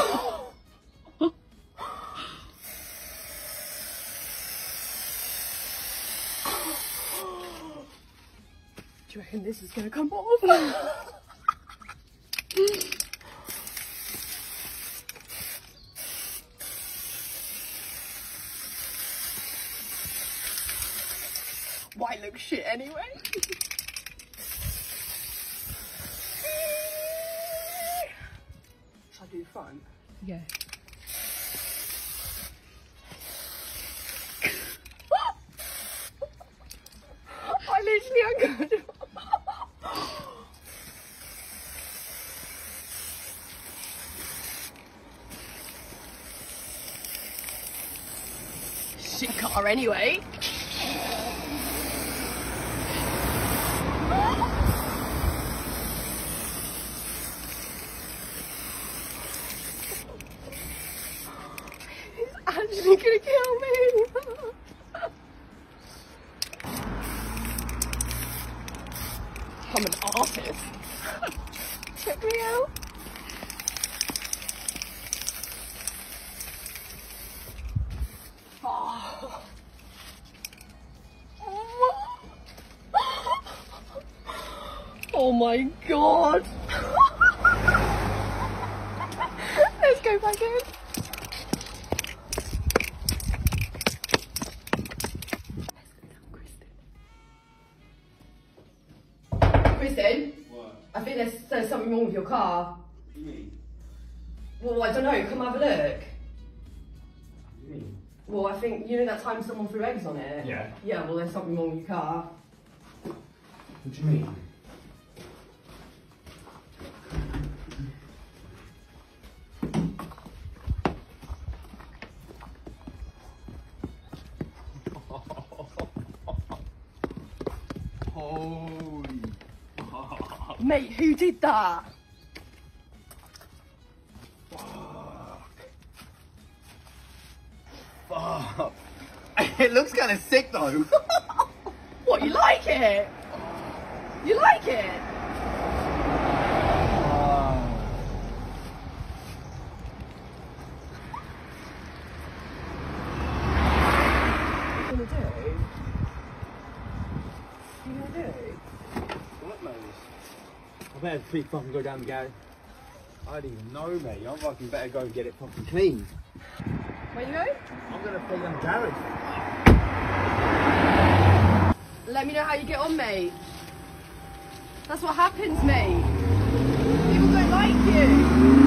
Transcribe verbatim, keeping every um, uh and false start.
Do you reckon this is gonna come off? Why look shit anyway? Shall I do the front? Yeah. I literally am good. Shit car anyway. You're gonna kill me! I'm an artist. Check me out. Oh. Oh my god! Let's go back in. Kristen, what? I think there's, there's something wrong with your car. What do you mean? Well, I don't know, come have a look. What do you mean? Well, I think, you know that time someone threw eggs on it? Yeah. Yeah, well, there's something wrong with your car. What do you mean? Holy. Mate, who did that? Fuck. Fuck. It looks kind of sick though. What, you like it? You like it? What are you gonna do? What are you gonna do? What, mate? I better pretty fucking go down the garage. I don't even know, mate. I fucking better go and get it fucking clean. Where you going? I'm gonna play down the garage. Let me know how you get on, mate. That's what happens, mate. People don't like you.